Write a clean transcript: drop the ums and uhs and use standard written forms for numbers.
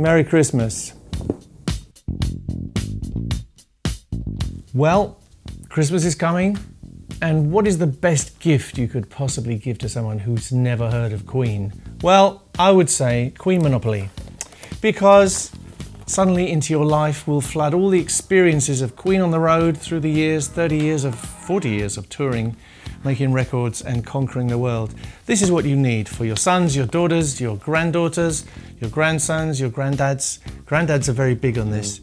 Merry Christmas. Well, Christmas is coming, and what is the best gift you could possibly give to someone who's never heard of Queen? Well, I would say Queen Monopoly, because suddenly into your life will flood all the experiences of Queen on the road through the years, 30 years of, 40 years of touring, making records and conquering the world. This is what you need for your sons, your daughters, your granddaughters, your grandsons, your granddads. Granddads are very big on this.